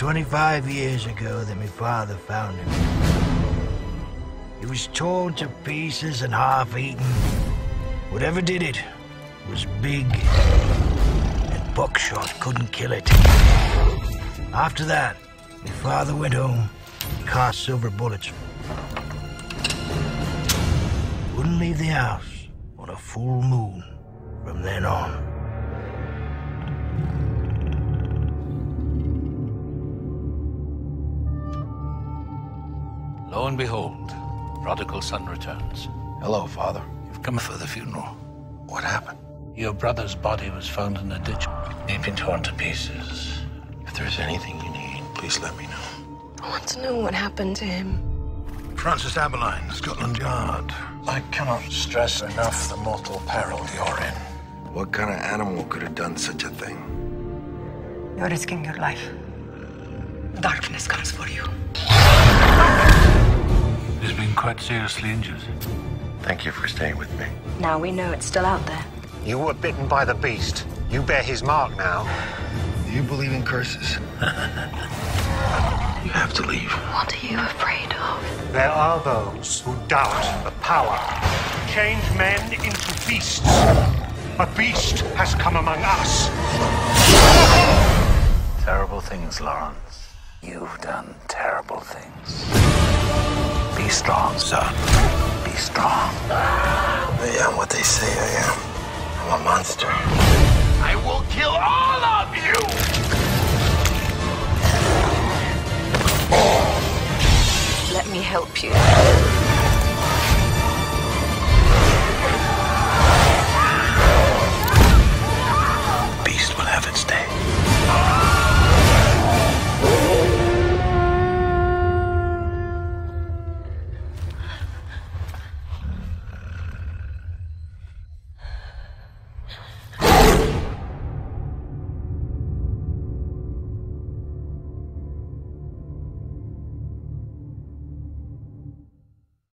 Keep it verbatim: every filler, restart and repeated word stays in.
twenty-five years ago that my father found him. He was torn to pieces and half-eaten. Whatever did it was big, and buckshot couldn't kill it. After that, my father went home and cast silver bullets. Wouldn't leave the house on a full moon from then on. Lo and behold, prodigal son returns. Hello, Father. You've come for the funeral. What happened? Your brother's body was found in a ditch. He'd been torn to pieces. If there's anything you need, please let me know. I want to know what happened to him. Francis Abberline, Scotland Yard. I cannot stress enough the mortal peril you're in. What kind of animal could have done such a thing? You're risking your life. Darkness comes for you. He's been quite seriously injured. Thank you for staying with me. Now we know it's still out there. You were bitten by the beast. You bear his mark now. Do you believe in curses? You have to leave. What are you afraid of? There are those who doubt the power. Change men into beasts. A beast has come among us. Terrible things, Lawrence. You've done terrible things. Be strong, son. Be strong. I am what they say I am. I'm a monster. I will kill all of you! Let me help you.